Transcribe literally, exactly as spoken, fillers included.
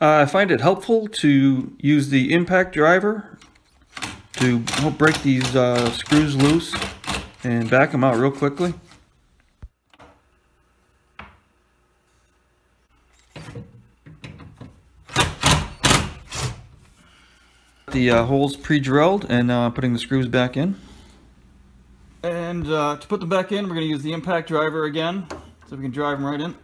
I find it helpful to use the impact driver to help break these uh, screws loose and back them out real quickly. The uh, holes pre-drilled and uh, putting the screws back in. And uh, to put them back in, we're going to use the impact driver again, so we can drive them right in.